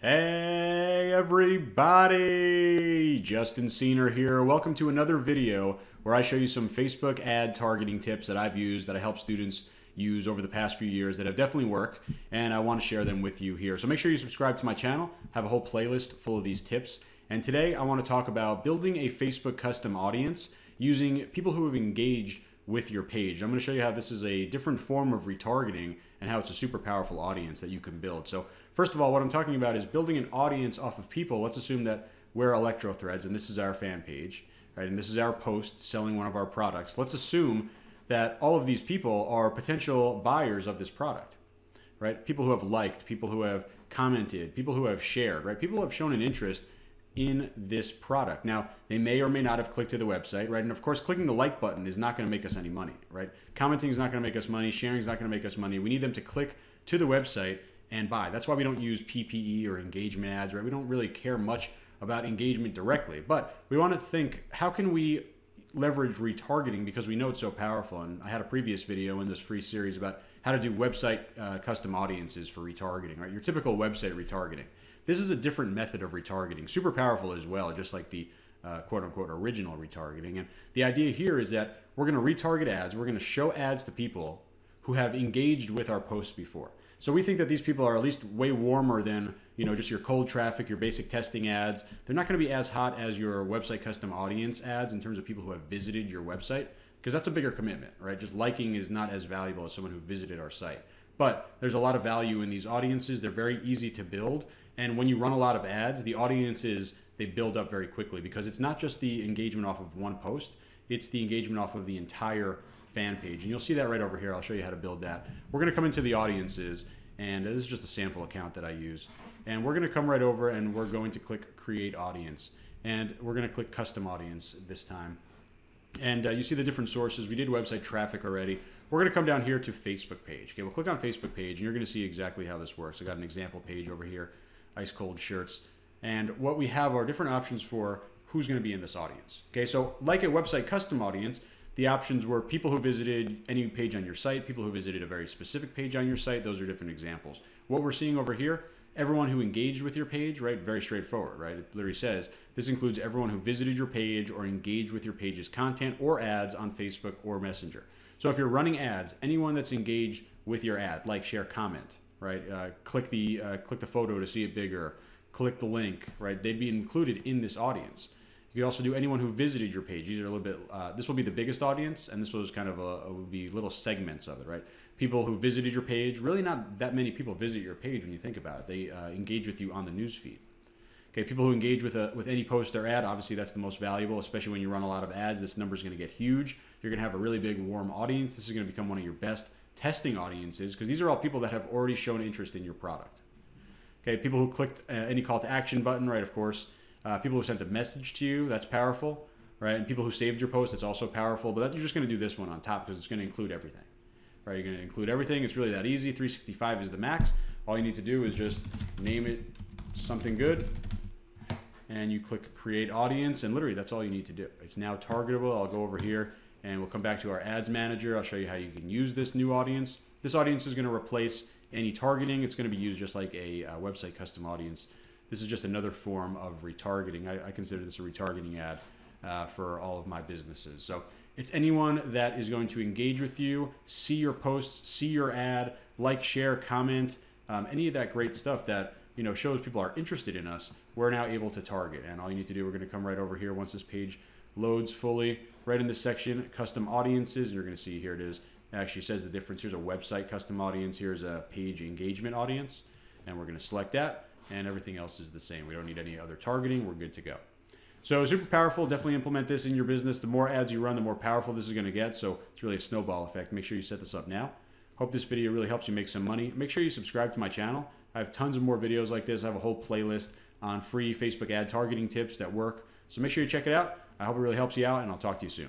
Hey everybody, Justin Cener here. Welcome to another video where I show you some Facebook ad targeting tips that I've used, that I help students use over the past few years that have definitely worked, and I want to share them with you here. So make sure you subscribe to my channel. I have a whole playlist full of these tips. And today I want to talk about building a Facebook custom audience using people who have engaged with your page. I'm going to show you how this is a different form of retargeting and how it's a super powerful audience that you can build. So first of all, what I'm talking about is building an audience off of people. Let's assume that we're Electrothreads and this is our fan page, right? And this is our post selling one of our products. Let's assume that all of these people are potential buyers of this product, right? People who have liked, people who have commented, people who have shared, right? People who have shown an interest in this product. Now, they may or may not have clicked to the website, right? And of course, clicking the like button is not gonna make us any money, right? Commenting is not gonna make us money, sharing is not gonna make us money. We need them to click to the website and buy. That's why we don't use PPE or engagement ads, right? We don't really care much about engagement directly, but we wanna think, how can we leverage retargeting, because we know it's so powerful? And I had a previous video in this free series about how to do website custom audiences for retargeting, right? Your typical website retargeting. This is a different method of retargeting, super powerful as well, just like the quote unquote original retargeting. And the idea here is that we're going to retarget ads. We're going to show ads to people who have engaged with our posts before. So we think that these people are at least way warmer than, you know, just your cold traffic, your basic testing ads. They're not going to be as hot as your website custom audience ads in terms of people who have visited your website, because that's a bigger commitment, right? Just liking is not as valuable as someone who visited our site. But there's a lot of value in these audiences. They're very easy to build. And when you run a lot of ads, the audiences, they build up very quickly, because it's not just the engagement off of one post, it's the engagement off of the entire fan page. And you'll see that right over here. I'll show you how to build that. We're going to come into the audiences, and this is just a sample account that I use. And we're going to come right over and we're going to click Create Audience. And we're going to click Custom Audience this time. And you see the different sources. We did website traffic already. We're going to come down here to Facebook page. Okay, we'll click on Facebook page, and you're going to see exactly how this works. I got an example page over here, Ice Cold Shirts. And what we have are different options for who's going to be in this audience. Okay, so like a website custom audience, the options were people who visited any page on your site, people who visited a very specific page on your site. Those are different examples. What we're seeing over here, everyone who engaged with your page, right? Very straightforward, right? It literally says, this includes everyone who visited your page or engaged with your page's content or ads on Facebook or Messenger. So if you're running ads, anyone that's engaged with your ad, like, share, comment, right? Click the photo to see it bigger, click the link, right? They'd be included in this audience. You could also do anyone who visited your page. These are a little bit, this will be the biggest audience, and this was kind of a, would be little segments of it, right? People who visited your page, really not that many people visit your page when you think about it. They engage with you on the newsfeed. Okay, people who engage with any post or ad, obviously that's the most valuable, especially when you run a lot of ads. This number is going to get huge. You're going to have a really big, warm audience. This is going to become one of your best testing audiences, because these are all people that have already shown interest in your product. Okay, people who clicked any call to action button, right, of course. People who sent a message to you, that's powerful, right? And people who saved your post, that's also powerful. But that, you're just going to do this one on top, because it's going to include everything, right? You're going to include everything. It's really that easy. 365 is the max. All you need to do is just name it something good, and you click Create Audience, and literally that's all you need to do. It's now targetable. I'll go over here, and we'll come back to our ads manager. I'll show you how you can use this new audience. This audience is going to replace any targeting. It's going to be used just like a website custom audience. This is just another form of retargeting. I consider this a retargeting ad for all of my businesses. So it's anyone that is going to engage with you, see your posts, see your ad, like, share, comment, any of that great stuff that, you know, shows people are interested in us. We're now able to target. And all you need to do, we're going to come right over here once this page loads fully, right in this section, custom audiences. You're going to see here it is. It actually says the difference. Here's a website custom audience. Here's a page engagement audience. And we're going to select that. And everything else is the same. We don't need any other targeting. We're good to go. So super powerful. Definitely implement this in your business. The more ads you run, the more powerful this is going to get. So it's really a snowball effect. Make sure you set this up now. Hope this video really helps you make some money. Make sure you subscribe to my channel. I have tons of more videos like this. I have a whole playlist on free Facebook ad targeting tips that work. So make sure you check it out. I hope it really helps you out, and I'll talk to you soon.